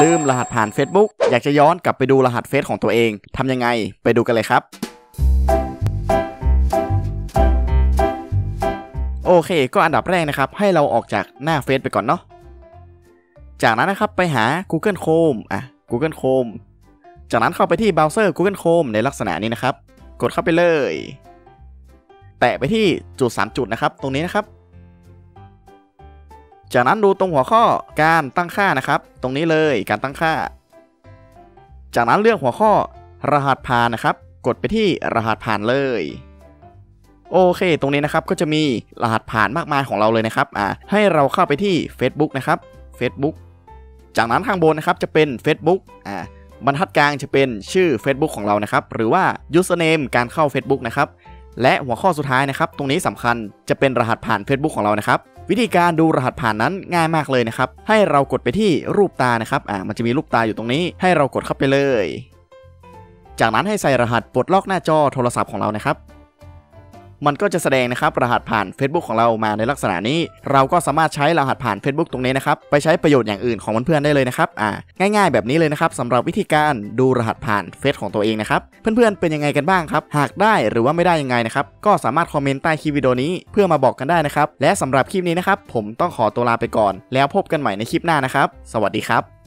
ลืมรหัสผ่าน Facebook อยากจะย้อนกลับไปดูรหัสเฟซของตัวเองทำยังไงไปดูกันเลยครับโอเคก็อันดับแรกนะครับให้เราออกจากหน้าเฟซไปก่อนเนาะจากนั้นนะครับไปหา Google Chrome Google Chrome จากนั้นเข้าไปที่เบราว์เซอร์ Google Chrome ในลักษณะนี้นะครับกดเข้าไปเลยแตะไปที่จุด3จุดนะครับตรงนี้นะครับจากนั้นดูตรงหัวข้อการตั้งค่านะครับตรงนี้เลยการตั้งค่าจากนั้นเลือกหัวข้อรหัสผ่านนะครับกดไปที่รหัสผ่านเลยโอเคตรงนี้นะครับก็จะมีรหัสผ่านมากมายของเราเลยนะครับให้เราเข้าไปที่ Facebook นะครับ Facebook จากนั้นข้างบนนะครับจะเป็น Facebook บรรทัดกลางจะเป็นชื่อ Facebook ของเรานะครับหรือว่า username การเข้า Facebook นะครับและหัวข้อสุดท้ายนะครับตรงนี้สำคัญจะเป็นรหัสผ่าน Facebook ของเรานะครับวิธีการดูรหัสผ่านนั้นง่ายมากเลยนะครับให้เรากดไปที่รูปตานะครับมันจะมีรูปตาอยู่ตรงนี้ให้เรากดเข้าไปเลยจากนั้นให้ใส่รหัสปลดล็อกหน้าจอโทรศัพท์ของเรานะครับมันก็จะแสดงนะครับรหัสผ่าน Facebook ของเรามาในลักษณะนี้เราก็สามารถใช้รหัสผ่าน Facebook ตรงนี้นะครับไปใช้ประโยชน์อย่างอื่นของเพื่อนๆได้เลยนะครับง่ายๆแบบนี้เลยนะครับสำหรับวิธีการดูรหัสผ่านเฟซของตัวเองนะครับเพื่อนๆเป็นยังไงกันบ้างครับหากได้หรือว่าไม่ได้ยังไงนะครับก็สามารถคอมเมนต์ใต้คลิปวิดีโอนี้เพื่อมาบอกกันได้นะครับและสำหรับคลิปนี้นะครับผมต้องขอตัวลาไปก่อนแล้วพบกันใหม่ในคลิปหน้านะครับสวัสดีครับ